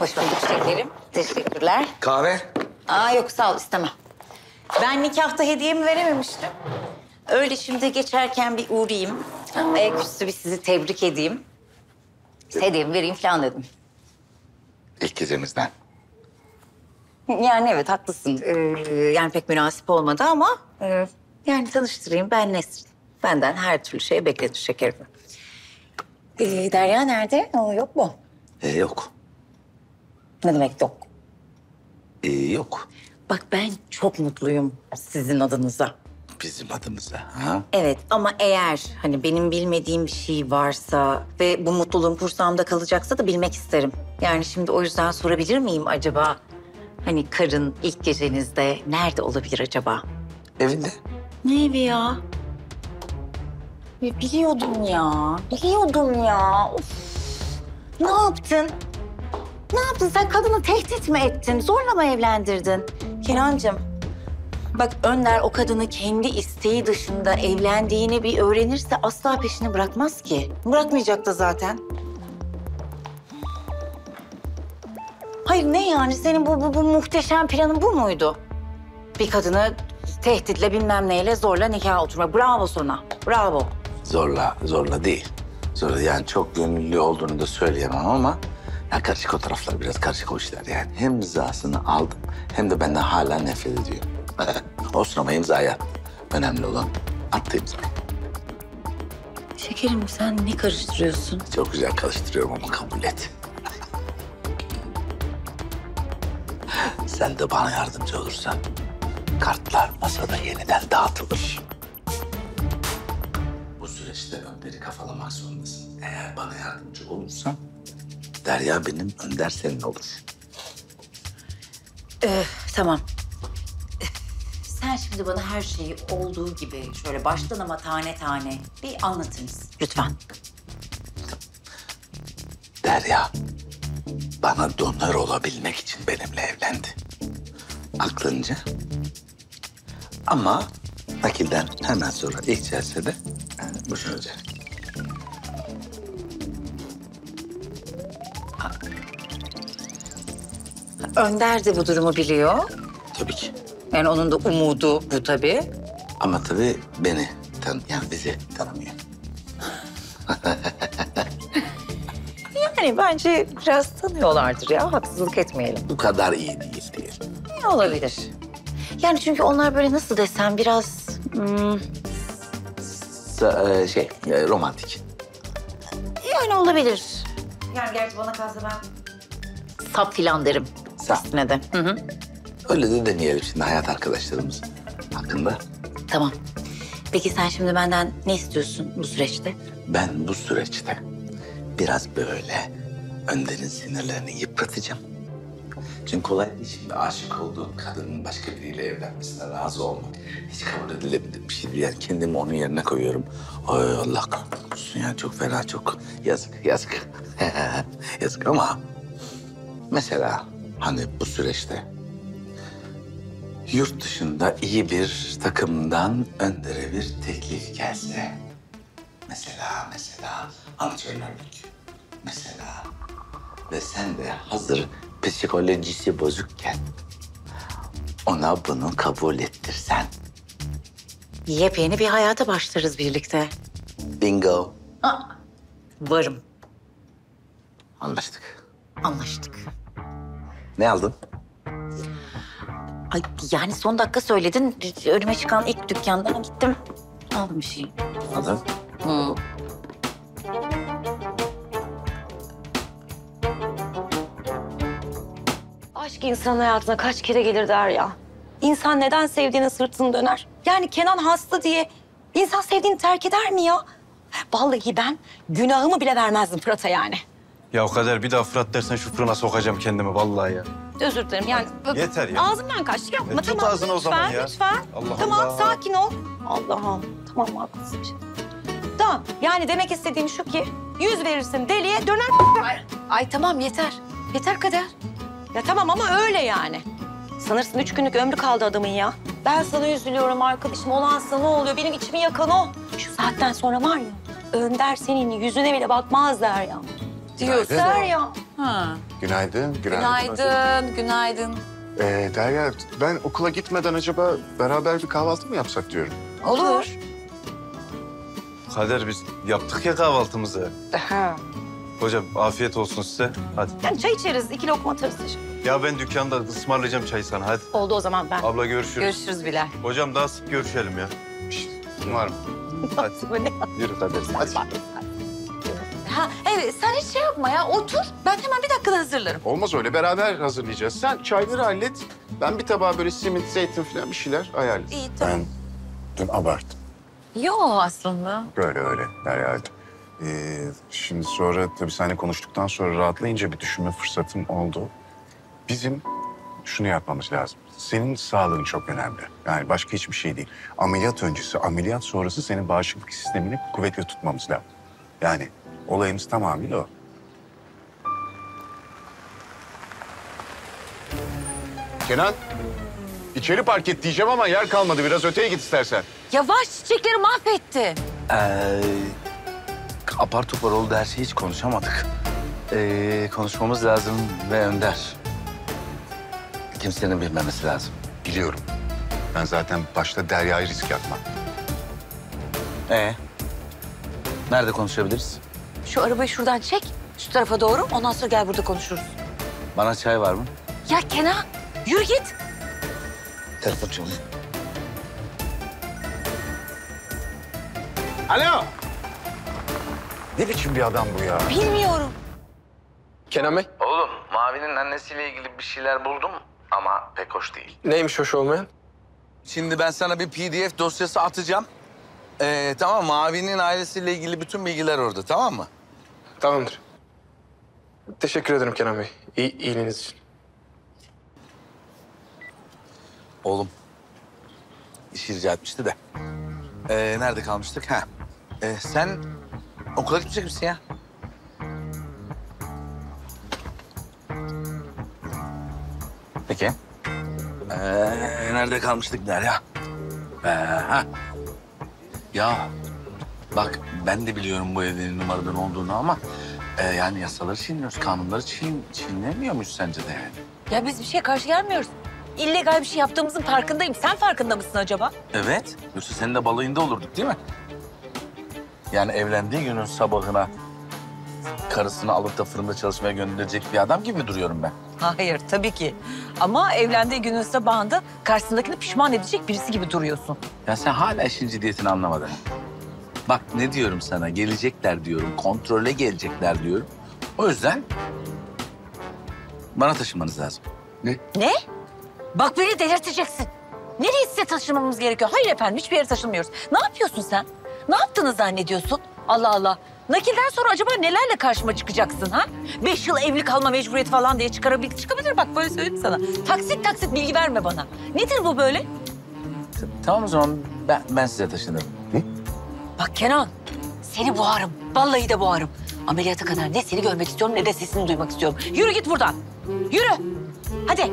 Hoş bulduk şekerim. Teşekkürler. Kahve? Aa yok sağ ol istemem. Ben nikahta hediyemi verememiştim. Öyle şimdi geçerken bir uğrayayım. Ayaküstü bir sizi tebrik edeyim. Hediyemi vereyim falan dedim. İlk gezimizden. Yani evet haklısın. Yani pek münasip olmadı ama... yani tanıştırayım ben Nesrin. Benden her türlü şey bekledim şekerim. Derya nerede? O yok mu? Yok. Ne demek yok? Yok. Bak ben çok mutluyum sizin adınıza. Bizim adımıza ha? Evet ama eğer hani benim bilmediğim bir şey varsa ve bu mutluluğum kursamda kalacaksa da bilmek isterim. Yani şimdi o yüzden sorabilir miyim acaba? Hani karın ilk gecenizde nerede olabilir acaba? Evinde. Ne evi ya? Biliyordum ya. Biliyordum ya. Of. Ne yaptın? Ne yaptın sen? Kadını tehdit mi ettin? Zorla mı evlendirdin? Kenancığım, bak Önder o kadını kendi isteği dışında evlendiğini bir öğrenirse asla peşini bırakmaz ki. Bırakmayacak da zaten. Hayır ne yani? Senin bu muhteşem planın bu muydu? Bir kadını tehditle bilmem neyle zorla nikaha oturma. Bravo sana. Bravo. Zorla değil. Zorla yani çok gönüllü olduğunu da söyleyemem ama... Ya karışık o taraflar, biraz karışık o işler yani. Hem rızasını aldım hem de benden hala nefret ediyor. Olsun ama imzayı attı. Önemli olan attı imzayı. Şekerim sen ne karıştırıyorsun? Çok güzel karıştırıyorum ama kabul et. Sen de bana yardımcı olursan kartlar masada yeniden dağıtılır. Bu süreçte Önder'i kafalamak zorundasın. Eğer bana yardımcı olursan... Derya benim, Önder senin olur. Tamam. Sen şimdi bana her şeyi olduğu gibi şöyle baştan ama tane tane bir anlatır mısın? Lütfen. Derya bana donör olabilmek için benimle evlendi. Aklınca. Ama nakilden hemen sonra ilk celsede boşanacak. Önder de bu durumu biliyor. Tabii ki. Yani onun da umudu bu tabii. Ama tabii beni yani bizi tanımıyor. Yani bence biraz tanıyorlardır ya. Haksızlık etmeyelim. Bu kadar iyi değil diye. Ne olabilir? Yani çünkü onlar böyle nasıl desem biraz... romantik. Yani olabilir. Yani gerçi bana kalsa ben... Sap filan derim. Üstüne de. Hı. Öyle de deneyelim şimdi hayat arkadaşlarımız hakkında. Tamam. Peki sen şimdi benden ne istiyorsun bu süreçte? Ben bu süreçte biraz böyle Önder'in sinirlerini yıpratacağım. Çünkü kolay değil şimdi aşık olduğun kadının başka biriyle evlenmesine razı olmak. Hiç kabul edilebilir bir şey değil. Yani kendimi onun yerine koyuyorum. Ay Allah kahretsin ya çok fena çok. Yazık yazık. Yazık ama mesela... Hani bu süreçte yurt dışında iyi bir takımdan Önder'e bir teklif gelse. Mesela antrenörlük. Mesela ve sen de hazır psikolojisi bozukken ona bunu kabul ettirsen. Yepyeni bir hayata başlarız birlikte. Bingo. Aa, varım. Anlaştık. Anlaştık. Ne aldın? Ay, yani son dakika söyledin. Önüme çıkan ilk dükkandan gittim. Aldım bir şey. Aldın? Hı. Aşk insanın hayatına kaç kere gelir Derya. İnsan neden sevdiğine sırtını döner? Yani Kenan hasta diye insan sevdiğini terk eder mi ya? Vallahi ben günahımı bile vermezdim Fırat'a yani. Ya o kadar bir daha Fırat dersen şu fırına sokacağım kendimi vallahi ya. Özür dilerim yani. Yeter ya. Ağzımdan kaçtı yapma tamam. Tut ağzını o zaman ya. Lütfen. Allah tamam Allah. Sakin ol. Allah'ım tamam haklısın. Tamam yani demek istediğim şu ki 100 verirsin deliye döner. Ay tamam yeter. Yeter Kader. Ya tamam ama öyle yani. Sanırsın 3 günlük ömrü kaldı adamın ya. Ben sana üzülüyorum arkadaşım. Olansa ne oluyor? Benim içimi yakan o. Şu saatten sonra var ya Önder senin yüzüne bile bakmaz der ya. Diyor Derya. Ha. Günaydın, günaydın. Günaydın, günaydın. Derya, ben okula gitmeden acaba beraber bir kahvaltı mı yapsak diyorum. Olur. Kader, biz yaptık ya kahvaltımızı. Aha. Hocam afiyet olsun size. Hadi. Yani çay içeriz, iki lokma atarız. Ya ben dükkanda ısmarlayacağım çayı sana, hadi. Oldu o zaman ben. Abla görüşürüz. Görüşürüz Bilal. Hocam daha sık görüşelim ya. Şişt, umarım. Hadi, yürü Kader. Hadi. Ha, evet, sen hiç şey yapma ya, otur. Ben hemen bir dakikada hazırlarım. Olmaz öyle, beraber hazırlayacağız. Sen çayları hallet, ben bir tabağa böyle simit, zeytin falan bir şeyler ayarlayayım. İyi, tamam. Ben dün abarttım. Yo aslında. Böyle öyle, herhalde. Şimdi sonra tabii seninle konuştuktan sonra rahatlayınca bir düşünme fırsatım oldu. Bizim şunu yapmamız lazım. Senin sağlığın çok önemli. Yani başka hiçbir şey değil. Ameliyat öncesi, ameliyat sonrası senin bağışıklık sistemini kuvvetli tutmamız lazım. Yani olayımız tamamıyla o. Kenan, içeri park et diyeceğim ama yer kalmadı. Biraz öteye git istersen. Yavaş, çiçekleri mahvetti. Apar topar oldu, her şeyi hiç konuşamadık. Konuşmamız lazım ve Önder. Kimsenin bilmemesi lazım. Biliyorum. Ben zaten başta Derya'yı riske atmam. Nerede konuşabiliriz? Şu arabayı şuradan çek, şu tarafa doğru. Ondan sonra gel burada konuşuruz. Bana çay var mı? Ya Kenan, yürü git. Telefon çalıyor. Alo! Ne biçim bir adam bu ya? Bilmiyorum. Kenan Bey? Oğlum, Mavi'nin annesiyle ilgili bir şeyler buldum ama pek hoş değil. Neymiş hoş olmayan? Şimdi ben sana bir PDF dosyası atacağım. Tamam, Mavi'nin ailesiyle ilgili bütün bilgiler orada, tamam mı? Tamamdır. Teşekkür ederim Kenan Bey, iyiliğiniz için. Oğlum, iş rica etmişti de. Nerede kalmıştık? Ha. Sen okula gitmeyecek misin ya? Peki. Nerede kalmıştık Derya? Ha. Ya bak ben de biliyorum bu evlerin numaradan olduğunu ama yani yasaları çiğniyoruz, kanunları çiğnemiyor muyuz sence de yani? Ya biz bir şeye karşı gelmiyoruz. İllegal bir şey yaptığımızın farkındayım. Sen farkında mısın acaba? Evet. Yoksa senin de balayında olurduk değil mi? Yani evlendiği günün sabahına karısını alıp da fırında çalışmaya gönderecek bir adam gibi duruyorum ben. Hayır tabii ki. Ama evlendiği günün sabahında karşısındakini pişman edecek birisi gibi duruyorsun. Ya sen hala işin ciddiyetini anlamadın. Bak ne diyorum sana, gelecekler diyorum, kontrole gelecekler diyorum. O yüzden bana taşınmanız lazım. Ne? Ne? Bak beni delirteceksin. Nereye size taşınmamız gerekiyor? Hayır efendim, hiçbir yere taşınmıyoruz. Ne yapıyorsun sen? Ne yaptığını zannediyorsun? Allah Allah. Nakilden sonra acaba nelerle karşıma çıkacaksın ha? 5 yıl evli kalma mecburiyeti falan diye çıkabilir bak, böyle söyleyeyim sana. Taksit taksit bilgi verme bana. Nedir bu böyle? Tamam o zaman ben size taşınırım. Hı? Bak Kenan, seni boğarım. Vallahi de boğarım. Ameliyata kadar ne seni görmek istiyorum ne de sesini duymak istiyorum. Yürü git buradan. Yürü. Hadi.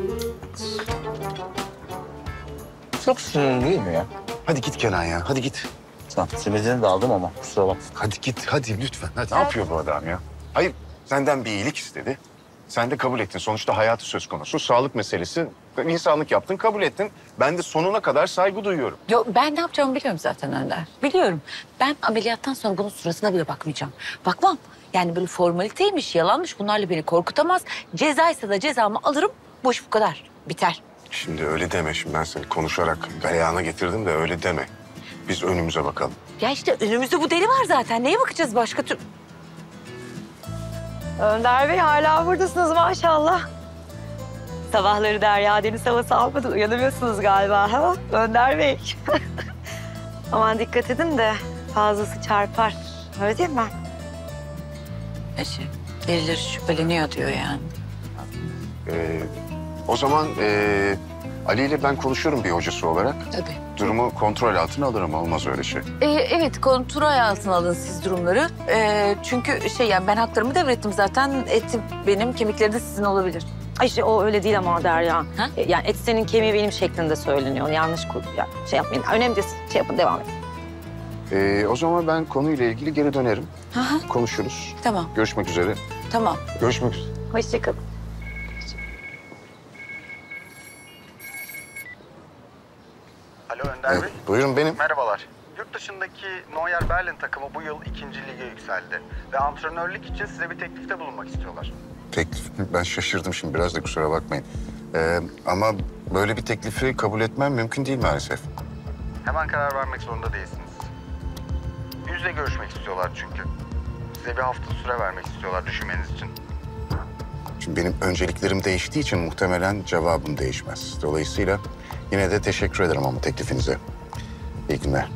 Çok sinirli değil mi ya? Hadi git Kenan ya, hadi git. Tamam, simidini de aldım ama kusura bakma. Hadi git, hadi lütfen. Hadi. Ne yapıyor bu adam ya? Hayır, senden bir iyilik istedi. Sen de kabul ettin. Sonuçta hayatı söz konusu, sağlık meselesi. İnsanlık yaptın, kabul ettin. Ben de sonuna kadar saygı duyuyorum. Yok, ben ne yapacağımı biliyorum zaten Önder. Biliyorum. Ben ameliyattan sonra bunun sırasına bile bakmayacağım. Bakmam. Yani böyle formaliteymiş, yalanmış. Bunlarla beni korkutamaz. Cezaysa da cezamı alırım. Bu iş bu kadar. Biter. Şimdi öyle deme. Şimdi ben seni konuşarak galeyana getirdim de öyle deme. Biz önümüze bakalım. Ya işte önümüzde bu deli var zaten. Neye bakacağız başka türlü? Önder Bey hala buradasınız maşallah. Sabahları Derya deniz havası almadan uyanamıyorsunuz galiba ha? Önder Bey. Aman dikkat edin de fazlası çarpar. Öyle değil mi? Delileri şüpheleniyor diyor yani. O zaman Ali ile ben konuşurum bir hocası olarak. Tabii. Durumu kontrol altına alırım, olmaz öyle şey. Evet, kontrol altına alın siz durumları. Çünkü yani ben haklarımı devrettim zaten. Etim benim, kemikleri de sizin olabilir. Ay işte o öyle değil ama Derya. Ha? Yani et senin, kemiği benim şeklinde söyleniyor. Yanlış yani şey yapmayın. Önemli değil, şey yapın, devam edin. O zaman ben konuyla ilgili geri dönerim. Aha. Konuşuruz. Tamam. Görüşmek üzere. Tamam. Görüşmek üzere. Hoşçakalın. Alo Önder Bey. Buyurun benim. Merhabalar. Yurt dışındaki Neuer Berlin takımı bu yıl 2. lige yükseldi. Ve antrenörlük için size bir teklifte bulunmak istiyorlar. Teklif mi? Ben şaşırdım şimdi biraz da kusura bakmayın. Ama böyle bir teklifi kabul etmem mümkün değil maalesef. Hemen karar vermek zorunda değilsiniz. Yüzle görüşmek istiyorlar çünkü. Size bir hafta süre vermek istiyorlar düşünmeniz için. Şimdi benim önceliklerim değiştiği için muhtemelen cevabım değişmez. Dolayısıyla yine de teşekkür ederim ama teklifinize. İyi günler.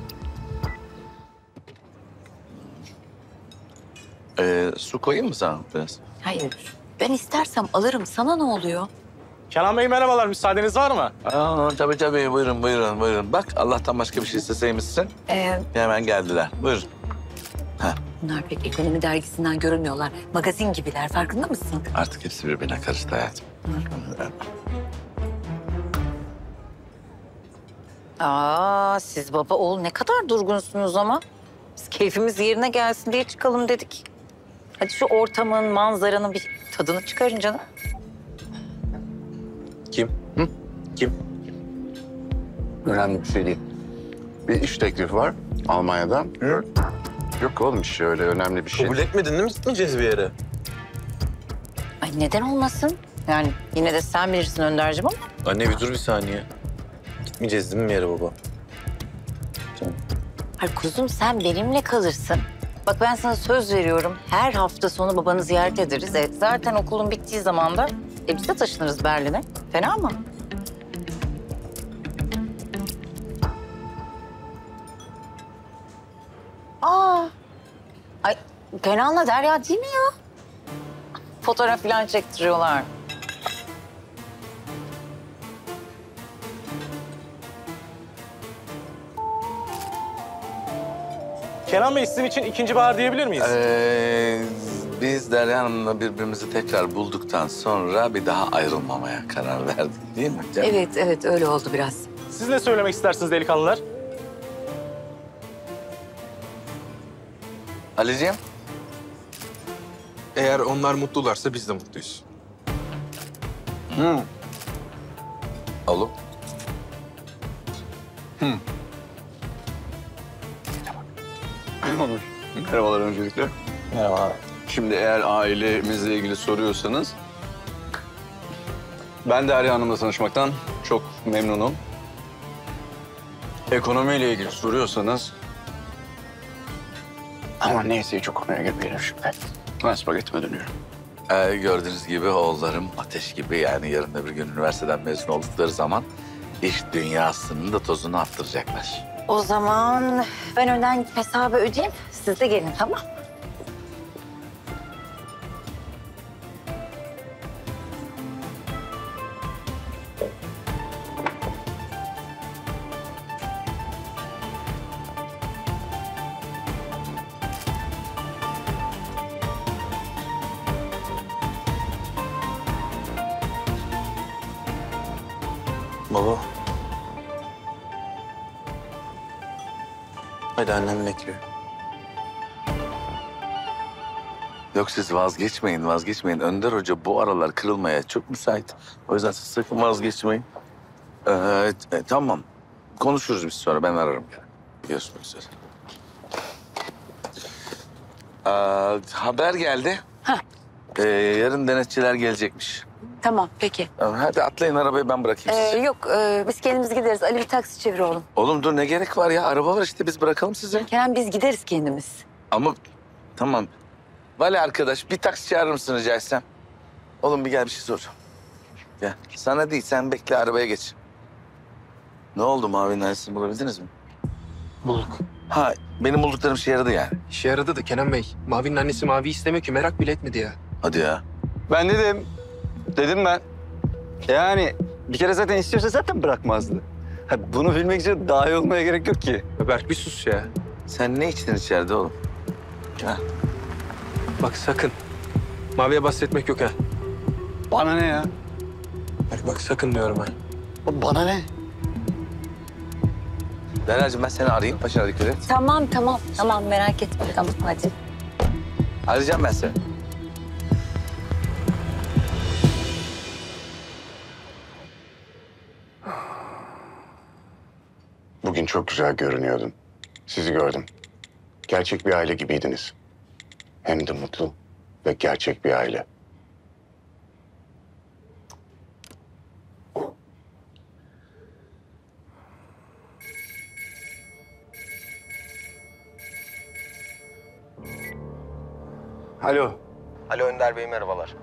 Su koyayım mı sana biraz? Hayır. Ben istersem alırım. Sana ne oluyor? Kenan Bey merhabalar. Müsaadeniz var mı? Tabii tabii. Buyurun, buyurun, buyurun. Bak Allah'tan başka bir şey isteseymişsin. Hemen geldiler. Buyurun. Ha. Bunlar pek ekonomi dergisinden görünmüyorlar. Magazin gibiler. Farkında mısın? Artık hepsi birbirine karıştı hayatım. Hı. Aa, siz baba oğul ne kadar durgunsunuz ama. Biz keyfimiz yerine gelsin diye çıkalım dedik. Hadi şu ortamın, manzaranın bir tadını çıkarın canım. Kim? Hı? Kim? Önemli bir şey değil. Bir iş teklifi var Almanya'dan. Hı? Yok oğlum iş öyle önemli bir şey. Kabul etmedin değil mi? Gitmeyeceğiz bir yere. Ay neden olmasın? Yani yine de sen bilirsin Önder'cim ama. Anne bir dur bir saniye. Gitmeyeceğiz değil mi bir yere baba? Canım. Hayır kuzum sen benimle kalırsın. Bak ben sana söz veriyorum. Her hafta sonu babanı ziyaret ederiz. Evet, zaten okulun bittiği zaman da biz de taşınırız Berlin'e. Fena mı? Aa. Ay Kenan'la Derya değil mi ya? Fotoğraf falan çektiriyorlar. Kenan Bey sizin için 2. bahar diyebilir miyiz? Biz Derya Hanım'la birbirimizi tekrar bulduktan sonra bir daha ayrılmamaya karar verdik değil mi canım? Evet, evet öyle oldu biraz. Siz ne söylemek istersiniz delikanlılar? Ali'ciğim? Eğer onlar mutlularsa biz de mutluyuz. Alo? Merhabalar öncelikle. Merhaba. Şimdi eğer ailemizle ilgili soruyorsanız... ben Derya Hanım'la tanışmaktan çok memnunum. Ekonomiyle ilgili soruyorsanız... ama neyse çok konuya girmeyelim şimdi. Ben spagettime dönüyorum. Gördüğünüz gibi oğullarım ateş gibi yani yarın öbür gün üniversiteden mezun oldukları zaman... iş dünyasının da tozunu attıracaklar. O zaman ben önden hesabı ödeyeyim, siz de gelin tamam. Baba. Hadi annem bekliyor. Yok siz vazgeçmeyin, vazgeçmeyin. Önder Hoca bu aralar kırılmaya çok müsait. O yüzden siz sakın vazgeçmeyin. Tamam. Konuşuruz biz sonra. Ben ararım gene. Görüşmek üzere. Haber geldi. Yarın denetçiler gelecekmiş. Tamam, peki. Hadi atlayın arabaya, ben bırakayım sizi. Yok, biz kendimiz gideriz. Ali bir taksi çevir oğlum. Oğlum dur, ne gerek var ya? Araba var işte, biz bırakalım sizi. Kenan, biz gideriz kendimiz. Ama tamam. Vali arkadaş, bir taksi çağırır mısın rica etsem? Oğlum bir gel, bir şey soracağım. Gel. Sana değil, sen bekle, arabaya geç. Ne oldu, Mavi'nin ailesini bulabildiniz mi? Bulduk. Ha, benim bulduklarım işe yaradı yani. İşe yaradı da Kenan Bey, Mavi'nin annesi Mavi'yi istemiyor ki, merak bile etmedi ya. Hadi ya. Ben dedim. Dedim ben. Yani bir kere zaten istiyorsa zaten bırakmazdı. Ha, bunu bilmek için daha iyi olmaya gerek yok ki. Berk bir sus ya. Sen ne içtin içeride oğlum? Ha. Bak sakın. Mavi'ye bahsetmek yok ha. Bana ne ya? Berk bak sakın diyorum ben. Bana ne? Derya'cığım ben seni arayayım. Paşa'na dikkat et. Tamam tamam. Tamam merak etme. Tamam hadi. Arayacağım ben seni. Bugün çok güzel görünüyordun. Sizi gördüm. Gerçek bir aile gibiydiniz. Hem de mutlu ve gerçek bir aile. Alo. Alo Önder Bey, merhabalar.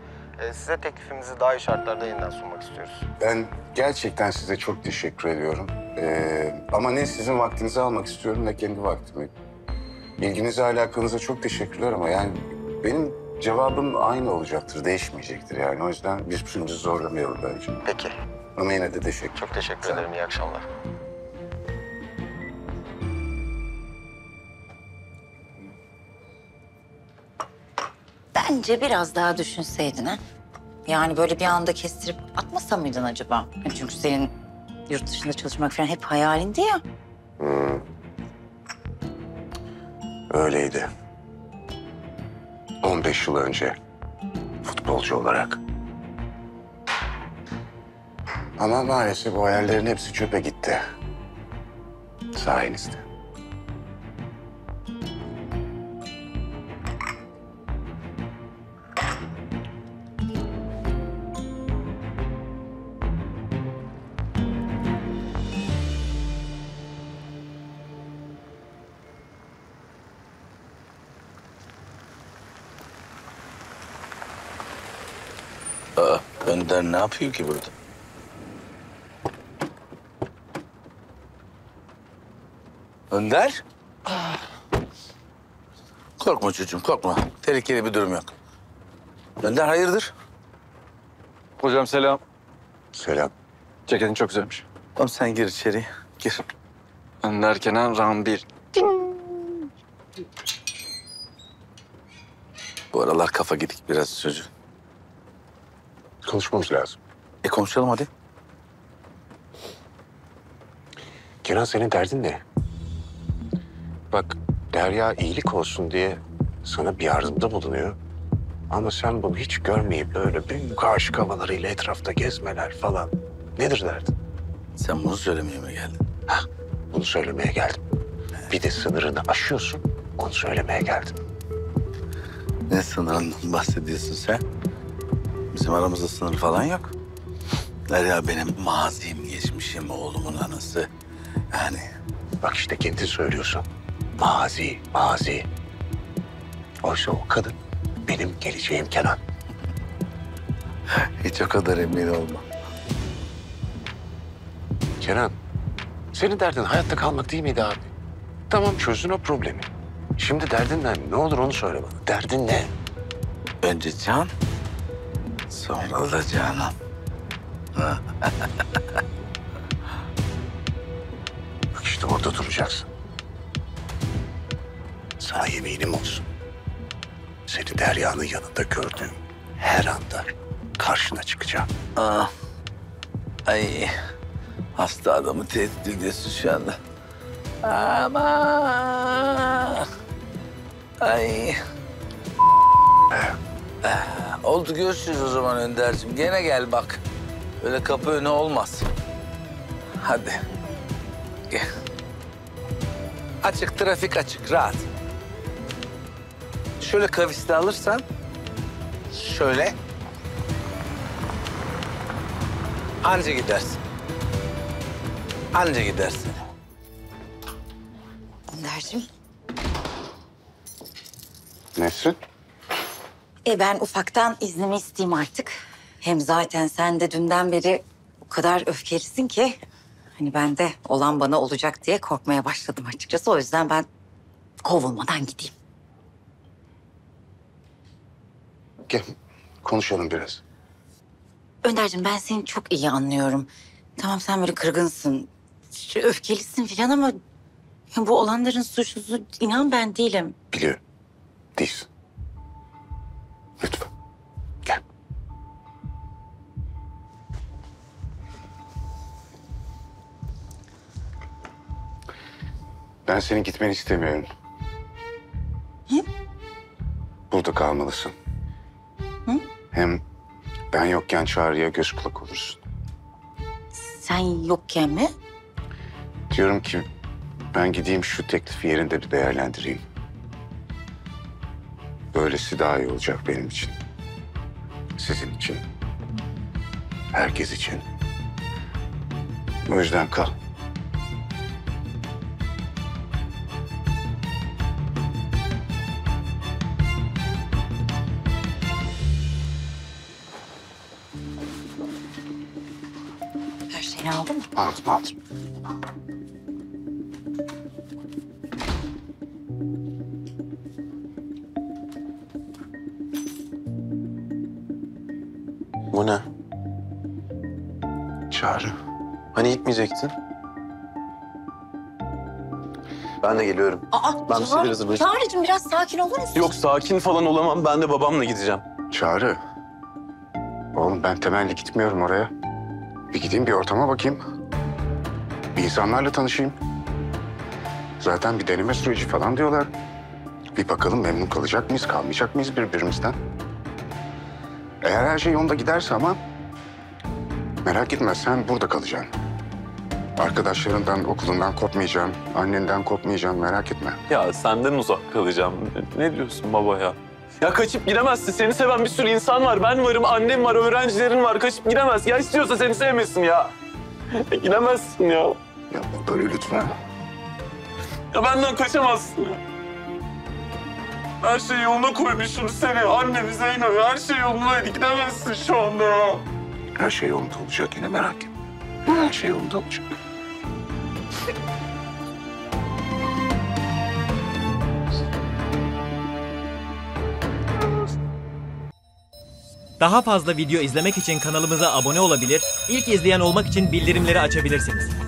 Size teklifimizi daha iyi şartlarda yeniden sunmak istiyoruz. Ben gerçekten size çok teşekkür ediyorum. Ama ne sizin vaktinizi almak istiyorum ne kendi vaktimi. Bilginize, alakanıza çok teşekkürler ama yani benim cevabım aynı olacaktır, değişmeyecektir yani. O yüzden birbirimizi zorlamayalım bence. Peki. Ama yine de teşekkür. Çok teşekkür ederim, iyi akşamlar. Bence biraz daha düşünseydin ha. Yani böyle bir anda kestirip atmasa mıydın acaba? Çünkü senin yurt dışında çalışmak falan hep hayalindi ya. Hmm. Öyleydi. 15 yıl önce futbolcu olarak. Ama maalesef bu hayallerin hepsi çöpe gitti. Sayenizde. Önder ne yapıyor ki burada? Önder? Korkma çocuğum, korkma. Tehlikeli bir durum yok. Önder hayırdır? Hocam selam. Selam. Ceketin çok güzelmiş. Tamam sen gir içeri, gir. Önder Kenan, round 1. Bu aralar kafa gidik biraz çocuğum. Konuşmamız lazım. Konuşalım hadi. Kenan senin derdin ne? Bak Derya iyilik olsun diye sana bir yardımda bulunuyor. Ama sen bunu hiç görmeyip böyle büyük aşık havalarıyla etrafta gezmeler falan. Nedir derdin? Sen bunu söylemeye mi geldin? Hah, bunu söylemeye geldim. Bir de sınırını aşıyorsun, onu söylemeye geldim. Ne sınırından bahsediyorsun sen? Bizim aramızda sınır falan yok. Derya benim mazim, geçmişim, oğlumun anası. Yani... Bak işte kendin söylüyorsun. Mazi, mazi. Oysa o kadın benim geleceğim Kenan. Hiç o kadar emin olma. Kenan, senin derdin hayatta kalmak değil miydi abi? Tamam çözdün o problemi. Şimdi derdin ne? Ne olur onu söyle bana. Derdin ne? Önce Can... Sonra da Canan. Bak işte orada duracaksın. Sana yeminim olsun. Seni Derya'nın yanında gördüğüm her anda karşına çıkacağım. Aa, ay, hasta adamı tehdit ediyorsun şu anda. Ama, ay. Oldu görüşürüz o zaman Önder'cim. Gene gel bak. Öyle kapı önü olmaz. Hadi. Gel. Açık, trafik açık, rahat. Şöyle kavisli alırsan... Şöyle... Anca gidersin. Anca gidersin. Önder'cim. Nesrin? Ben ufaktan iznimi isteyeyim artık. Hem zaten sen de dünden beri o kadar öfkelisin ki... ...hani ben de olan bana olacak diye korkmaya başladım açıkçası. O yüzden ben kovulmadan gideyim. Gel, konuşalım biraz. Önder'cim ben seni çok iyi anlıyorum. Tamam sen böyle kırgınsın, öfkelisin falan ama... ...bu olanların suçlusu inan ben değilim. Biliyorum, değilsin. Lütfen. Gel. Ben senin gitmeni istemiyorum. Hı? Burada kalmalısın. Hı? Hem ben yokken Çağrı'ya göz kulak olursun. Sen yokken mi? Diyorum ki Ben gideyim şu teklifi yerinde bir değerlendireyim. Böylesi daha iyi olacak benim için. Sizin için. Herkes için. O yüzden kal. Her şeyini aldın mı? Aldım, aldım. Bu ne? Çağrı. Hani gitmeyecektin? Ben de geliyorum. Ben Çağrı'cığım biraz sakin olur musun? Yok, sakin falan olamam. Ben de babamla gideceğim. Çağrı. Oğlum ben temelli gitmiyorum oraya. Bir gideyim bir ortama bakayım. Bir insanlarla tanışayım. Zaten bir deneme süreci falan diyorlar. Bir bakalım memnun kalacak mıyız, kalmayacak mıyız birbirimizden? Eğer her şey yolunda giderse ama merak etme, sen burada kalacaksın. Arkadaşlarından, okulundan kopmayacaksın, annenden kopmayacaksın, merak etme. Ya senden uzak kalacağım. Ne diyorsun baba ya? Ya kaçıp gidemezsin. Seni seven bir sürü insan var. Ben varım, annem var, öğrencilerin var. Kaçıp gidemez. Ya istiyorsa seni sevmesin ya. Gidemezsin ya. Ya böyle lütfen. Ya benden kaçamazsın ya. Her şeyi yoluna koymuşum seni, annemi, Zeyno'yu. Her şey yolundaydı. Gidemezsin şu anda ya. Her şey yolunda olacak yine, merak etme. Her şey yolunda olacak. Daha fazla video izlemek için kanalımıza abone olabilir, ilk izleyen olmak için bildirimleri açabilirsiniz.